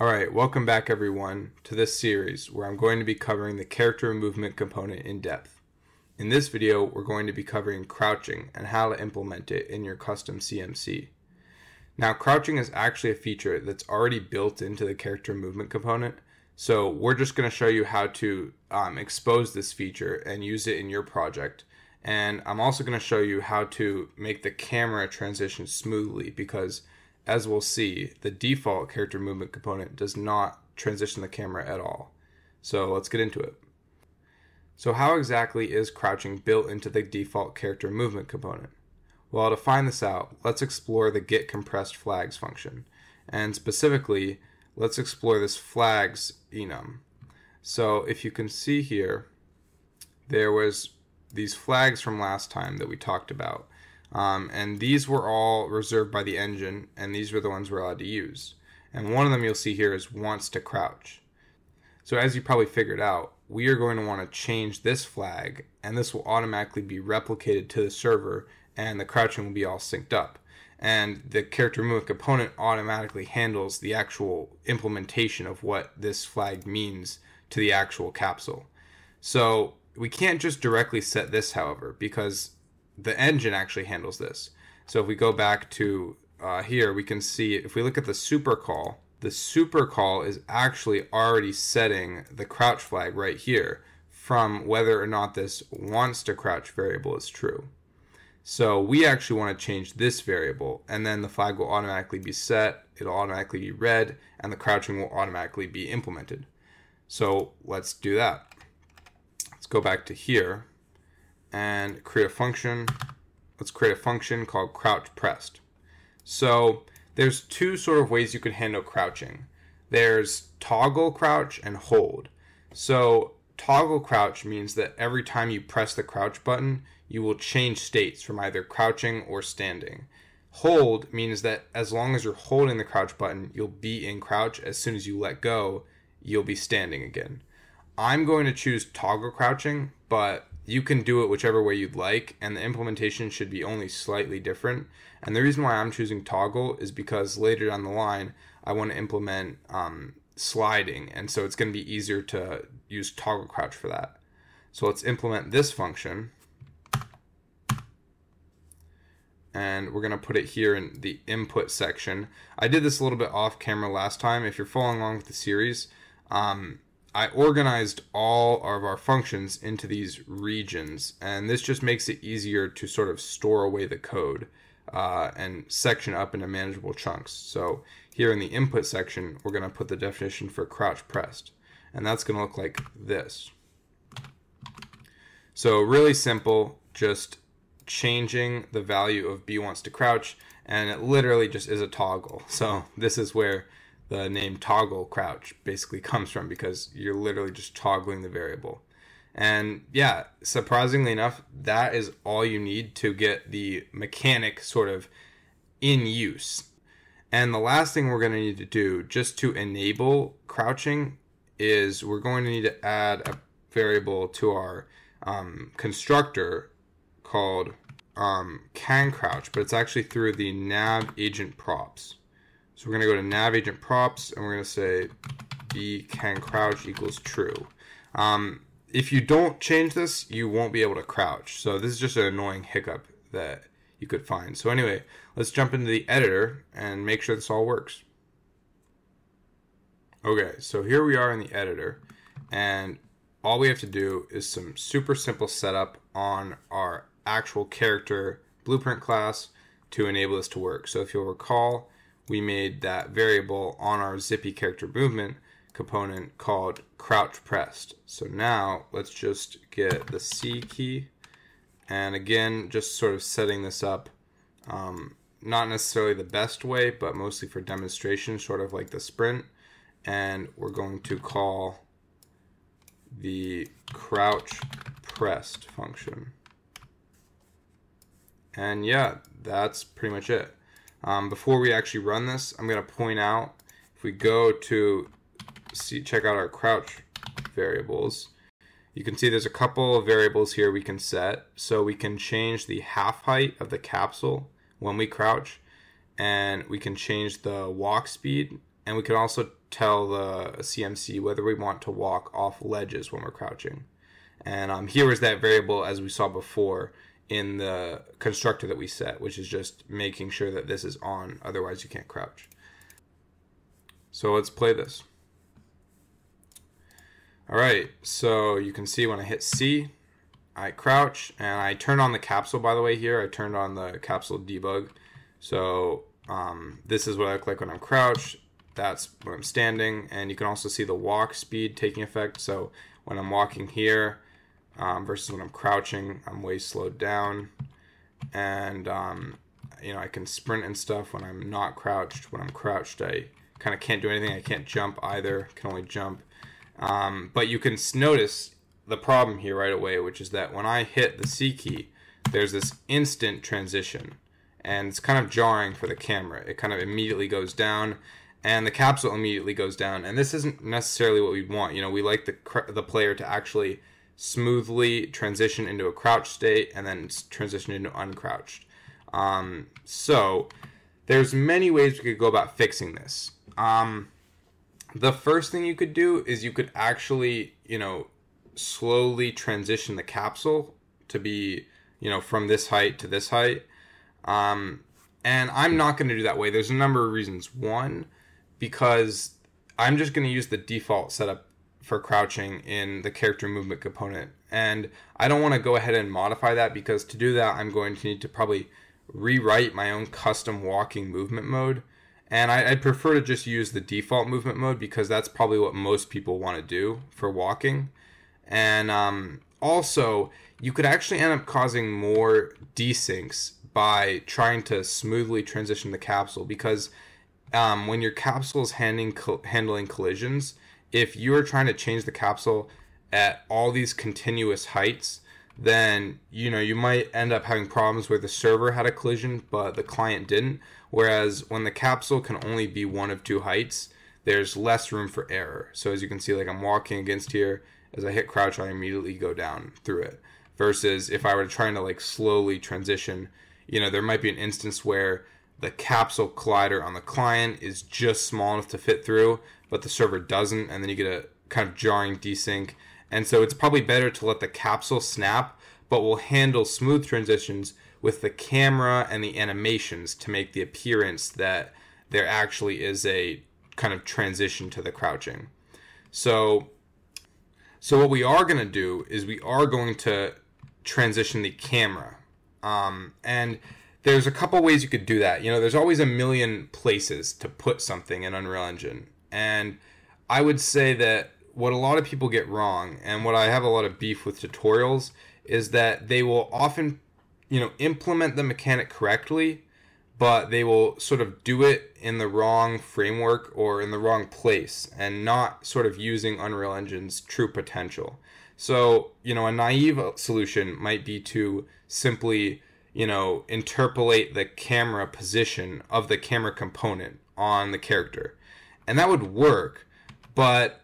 Alright, welcome back everyone to this series where I'm going to be covering the character movement component in depth. In this video, we're going to be covering crouching and how to implement it in your custom CMC. Now, crouching is actually a feature that's already built into the character movement component, so we're just going to show you how to expose this feature and use it in your project. And I'm also going to show you how to make the camera transition smoothly because, as we'll see, the default character movement component does not transition the camera at all. So let's get into it. So how exactly is crouching built into the default character movement component? Well, to find this out, let's explore the GetCompressedFlags function. And specifically, let's explore this flags enum. So if you can see here, there was these flags from last time that we talked about. And these were all reserved by the engine, and these were the ones we're allowed to use. And one of them you'll see here is wants to crouch. So as you probably figured out, we are going to want to change this flag, and this will automatically be replicated to the server, and the crouching will be all synced up. And the character movement component automatically handles the actual implementation of what this flag means to the actual capsule. So we can't just directly set this, however, because the engine actually handles this. So if we go back to here, we can see if we look at the super call is actually already setting the crouch flag right here from whether or not this wants to crouch variable is true. So we actually want to change this variable, and then the flag will automatically be set, it'll automatically be read, and the crouching will automatically be implemented. So let's do that. Let's go back to here and create a function. Let's create a function called crouch pressed. So there's two sort of ways you can handle crouching. There's toggle crouch and hold. So toggle crouch means that every time you press the crouch button, you will change states from either crouching or standing. Hold means that as long as you're holding the crouch button, you'll be in crouch. As soon as you let go, you'll be standing again. I'm going to choose toggle crouching, but you can do it whichever way you'd like, and the implementation should be only slightly different. And the reason why I'm choosing toggle is because later down the line, I want to implement sliding, and so it's going to be easier to use toggle crouch for that. So let's implement this function, and we're going to put it here in the input section. I did this a little bit off camera last time. If you're following along with the series, I organized all of our functions into these regions, and this just makes it easier to sort of store away the code and section up into manageable chunks. So here in the input section, we're going to put the definition for crouch pressed, and that's going to look like this. So really simple, just changing the value of B wants to crouch, and it literally just is a toggle. So this is where the name toggle crouch basically comes from, because you're literally just toggling the variable. And yeah, surprisingly enough, that is all you need to get the mechanic sort of in use. And the last thing we're going to need to do just to enable crouching is we're going to need to add a variable to our constructor called can crouch, but it's actually through the nav agent props. So we're going to go to nav agent props, and we're going to say B can crouch equals true. If you don't change this, you won't be able to crouch. So this is just an annoying hiccup that you could find. So anyway, let's jump into the editor and make sure this all works. Okay, so here we are in the editor, and all we have to do is some super simple setup on our actual character blueprint class to enable this to work. So if you'll recall, we made that variable on our zippy character movement component called crouch pressed. So now let's just get the C key, and again, just sort of setting this up, not necessarily the best way, but mostly for demonstration, sort of like the sprint. And we're going to call the crouch pressed function. And yeah, that's pretty much it. Before we actually run this, I'm going to point out, if we go to check out our crouch variables, you can see there's a couple of variables here we can set. So we can change the half height of the capsule when we crouch, and we can change the walk speed, And we can also tell the CMC whether we want to walk off ledges when we're crouching. And here is that variable, as we saw before, in the constructor that we set, which is just making sure that this is on, otherwise you can't crouch. So let's play this. All right, so you can see when I hit C, I crouch, and I turn on the capsule, by the way, here. I turned on the capsule debug. So this is what I look like when I'm crouched. That's when I'm standing. And you can also see the walk speed taking effect. So when I'm walking here versus when I'm crouching, I'm way slowed down. And, you know, I can sprint and stuff when I'm not crouched. When I'm crouched, I kind of can't do anything. I can't jump either, can only jump. But you can notice the problem here right away, which is that when I hit the C key, there's this instant transition. And it's kind of jarring for the camera. It kind of immediately goes down, and the capsule immediately goes down. And this isn't necessarily what we want. You know, we like the player to actually smoothly transition into a crouch state and then transition into uncrouched. So there's many ways we could go about fixing this. The first thing you could do is you could actually, you know, slowly transition the capsule to be, you know, from this height to this height. And I'm not going to do that way. There's a number of reasons. One, because I'm just going to use the default setup for crouching in the character movement component. And I don't want to go ahead and modify that, because to do that, I'm going to need to probably rewrite my own custom walking movement mode. And I prefer to just use the default movement mode, because that's probably what most people want to do for walking. And also, you could actually end up causing more desyncs by trying to smoothly transition the capsule, because when your capsule is handling collisions, if you're trying to change the capsule at all these continuous heights, then you know you might end up having problems where the server had a collision but the client didn't. Whereas when the capsule can only be one of two heights, there's less room for error. So as you can see, like I'm walking against here, as I hit crouch, I immediately go down through it. Versus if I were trying to like slowly transition, you know, there might be an instance where the capsule collider on the client is just small enough to fit through, but the server doesn't, and then you get a kind of jarring desync. And so it's probably better to let the capsule snap, but we'll handle smooth transitions with the camera and the animations to make the appearance that there actually is a kind of transition to the crouching. So what we are going to do is we are going to transition the camera. And there's a couple ways you could do that. You know, there's always a million places to put something in Unreal Engine. And I would say that what a lot of people get wrong, and what I have a lot of beef with tutorials, is that they will often, you know, implement the mechanic correctly, but they will sort of do it in the wrong framework or in the wrong place, and not sort of using Unreal Engine's true potential. So, you know, a naive solution might be to simply, you know, interpolate the camera position of the camera component on the character. And that would work, but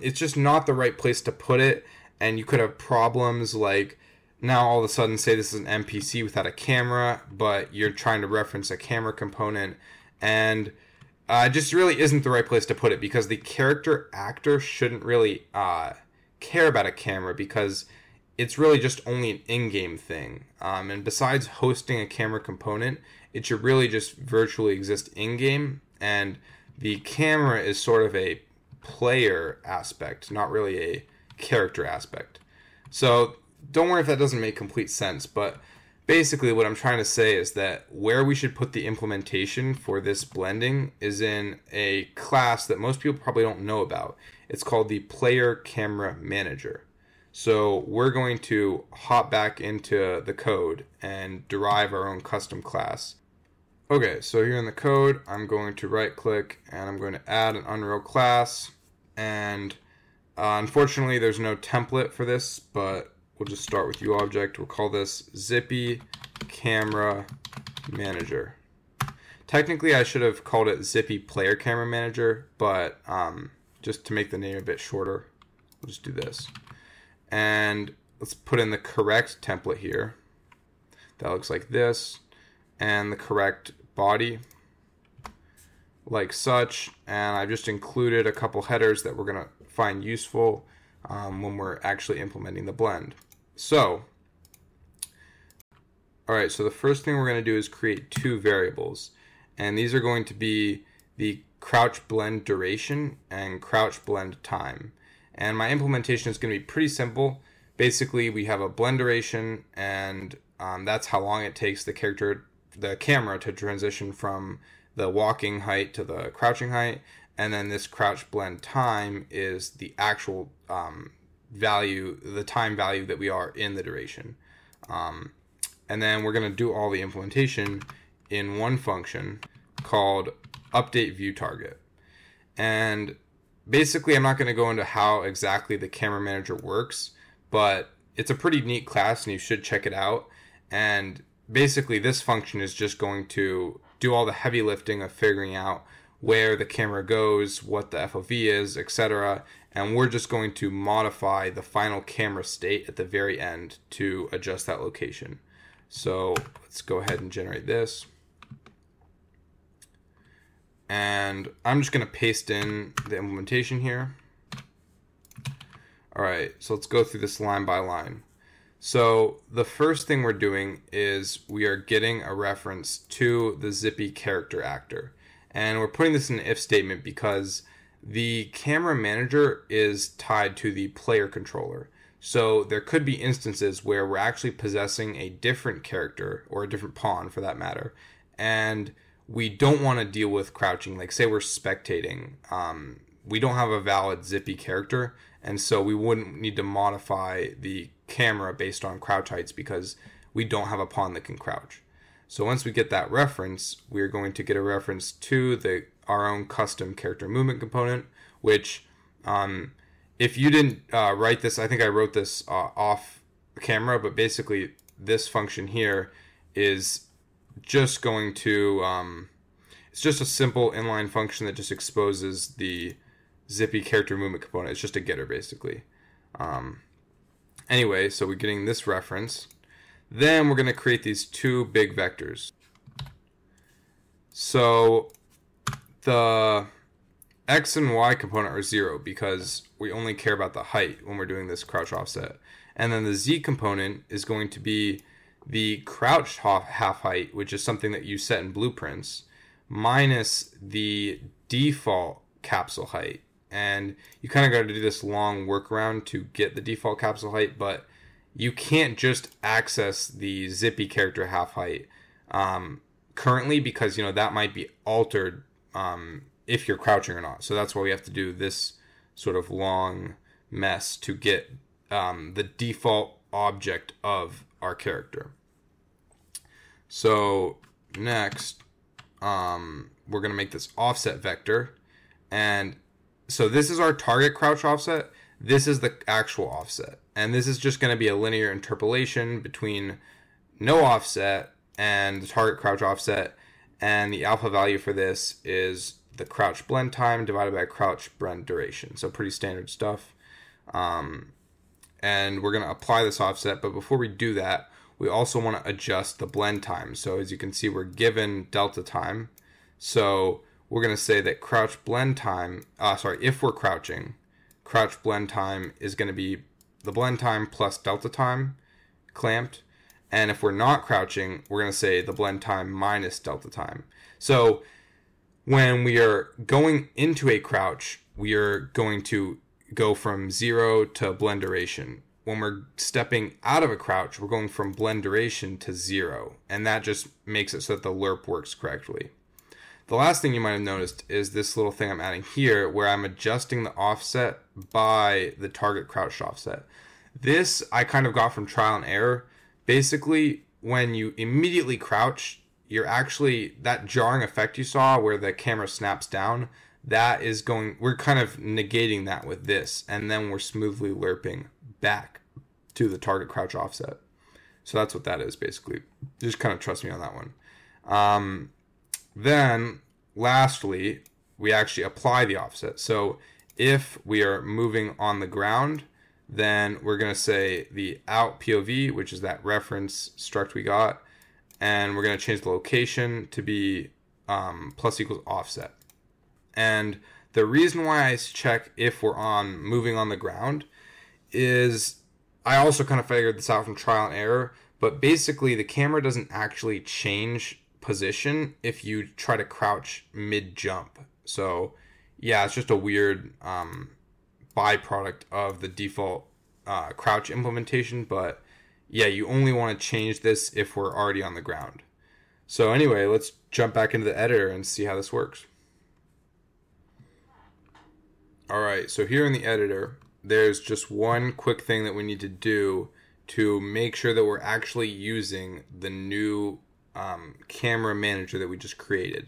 it's just not the right place to put it, and you could have problems like, now all of a sudden say this is an NPC without a camera, but you're trying to reference a camera component, and it just really isn't the right place to put it, because the character actor shouldn't really care about a camera, because it's really just only an in-game thing. And besides hosting a camera component, it should really just virtually exist in-game, and the camera is sort of a player aspect, not really a character aspect. So don't worry if that doesn't make complete sense, but basically what I'm trying to say is that where we should put the implementation for this blending is in a class that most people probably don't know about. It's called the PlayerCameraManager. So we're going to hop back into the code and derive our own custom class. Okay, so here in the code, I'm going to right click and I'm going to add an Unreal class. And unfortunately, there's no template for this, but we'll just start with UObject. We'll call this Zippy Camera Manager. Technically, I should have called it Zippy Player Camera Manager, but just to make the name a bit shorter, we'll just do this. And let's put in the correct template here. That looks like this, and the correct body, like such, and I've just included a couple headers that we're going to find useful when we're actually implementing the blend. So, all right, so the first thing we're going to do is create two variables, and these are going to be the crouch blend duration and crouch blend time. And my implementation is going to be pretty simple. Basically, we have a blend duration, and that's how long it takes the camera to transition from the walking height to the crouching height, and then this crouch blend time is the actual value, the time value that we are in the duration. And then we're going to do all the implementation in one function called update view target. And basically, I'm not going to go into how exactly the camera manager works, but it's a pretty neat class and you should check it out. And basically, this function is just going to do all the heavy lifting of figuring out where the camera goes, what the FOV is, etc. And we're just going to modify the final camera state at the very end to adjust that location. So let's go ahead and generate this. And I'm just going to paste in the implementation here. All right, so let's go through this line by line. So the first thing we're doing is we are getting a reference to the Zippy character actor. And we're putting this in an if statement because the camera manager is tied to the player controller. So there could be instances where we're actually possessing a different character, or a different pawn for that matter, and we don't want to deal with crouching. Like, say we're spectating, we don't have a valid Zippy character, and so we wouldn't need to modify the camera based on crouch heights because we don't have a pawn that can crouch. So once we get that reference, we're going to get a reference to our own custom character movement component, which if you didn't write this, I think I wrote this off camera, but basically this function here is just going to, it's just a simple inline function that just exposes the Zippy character movement component. It's just a getter basically. Anyway, so we're getting this reference. Then we're going to create these two big vectors. So the X and Y component are 0 because we only care about the height when we're doing this crouch offset. And then the Z component is going to be the crouch half height, which is something that you set in blueprints, minus the default capsule height. And you kind of got to do this long workaround to get the default capsule height, but you can't just access the Zippy character half height currently because, you know, that might be altered if you're crouching or not. So that's why we have to do this sort of long mess to get the default object of our character. So next, we're going to make this offset vector, and so this is our target crouch offset. This is the actual offset, and this is just going to be a linear interpolation between no offset and the target crouch offset, and the alpha value for this is the crouch blend time divided by crouch blend duration. So pretty standard stuff. And we're going to apply this offset, but before we do that, we also want to adjust the blend time. So as you can see, we're given delta time. So we're going to say that crouch blend time, if we're crouching, crouch blend time is going to be the blend time plus delta time clamped. And if we're not crouching, we're going to say the blend time minus delta time. So when we are going into a crouch, we are going to go from 0 to blend duration. When we're stepping out of a crouch, we're going from blend duration to 0. And that just makes it so that the lerp works correctly. The last thing you might have noticed is this little thing I'm adding here where I'm adjusting the offset by the target crouch offset. This I kind of got from trial and error. Basically, when you immediately crouch, you're actually, that jarring effect you saw where the camera snaps down, that is going, we're kind of negating that with this, and then we're smoothly lerping back to the target crouch offset. So that's what that is basically. Just kind of trust me on that one. Then, lastly, we actually apply the offset. So if we are moving on the ground, then we're going to say the out POV, which is that reference struct we got, and we're going to change the location to be plus equals offset. And the reason why I check if we're on moving on the ground is I also kind of figured this out from trial and error, but basically the camera doesn't actually change position if you try to crouch mid jump. So yeah, it's just a weird byproduct of the default crouch implementation, but yeah, you only want to change this if we're already on the ground. So anyway, let's jump back into the editor and see how this works. All right, so here in the editor, there's just one quick thing that we need to do to make sure that we're actually using the new camera manager that we just created.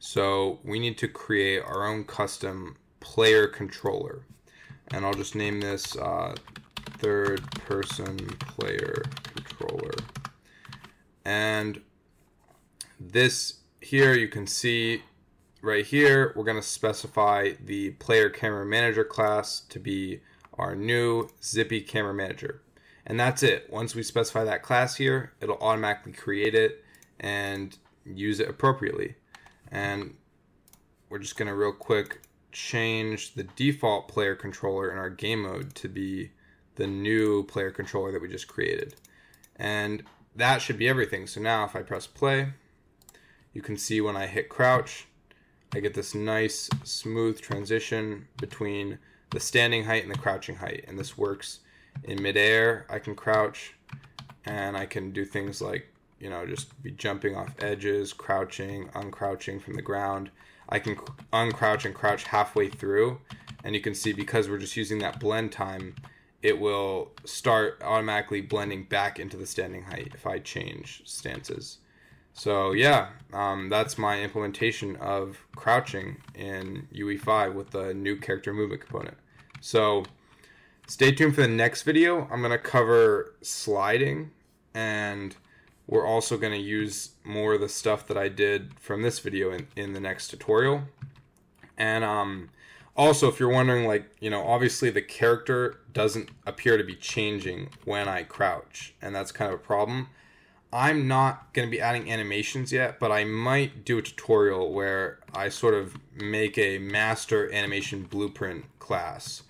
So we need to create our own custom player controller. And I'll just name this third person player controller. And this here, you can see right here, we're going to specify the player camera manager class to be our new Zippy camera manager. And that's it. Once we specify that class here, it'll automatically create it and use it appropriately. And we're just going to real quick change the default player controller in our game mode to be the new player controller that we just created. And that should be everything. So now if I press play, you can see when I hit crouch, I get this nice smooth transition between the standing height and the crouching height. And this works in midair. I can crouch and I can do things like, you know, just be jumping off edges, crouching, uncrouching from the ground. I can uncrouch and crouch halfway through. And you can see because we're just using that blend time, it will start automatically blending back into the standing height if I change stances. So yeah, that's my implementation of crouching in UE5 with the new character movement component. So stay tuned for the next video. I'm going to cover sliding, and we're also going to use more of the stuff that I did from this video in the next tutorial. And also, if you're wondering, like, you know, obviously the character doesn't appear to be changing when I crouch, and that's kind of a problem. I'm not going to be adding animations yet, but I might do a tutorial where I sort of make a master animation blueprint class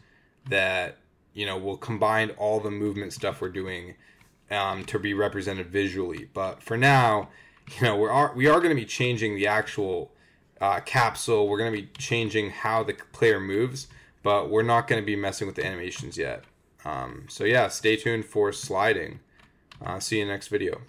that, you know, will combine all the movement stuff we're doing to be represented visually. But for now, you know, we are going to be changing the actual capsule. We're going to be changing how the player moves, but we're not going to be messing with the animations yet. So yeah, stay tuned for sliding. See you next video.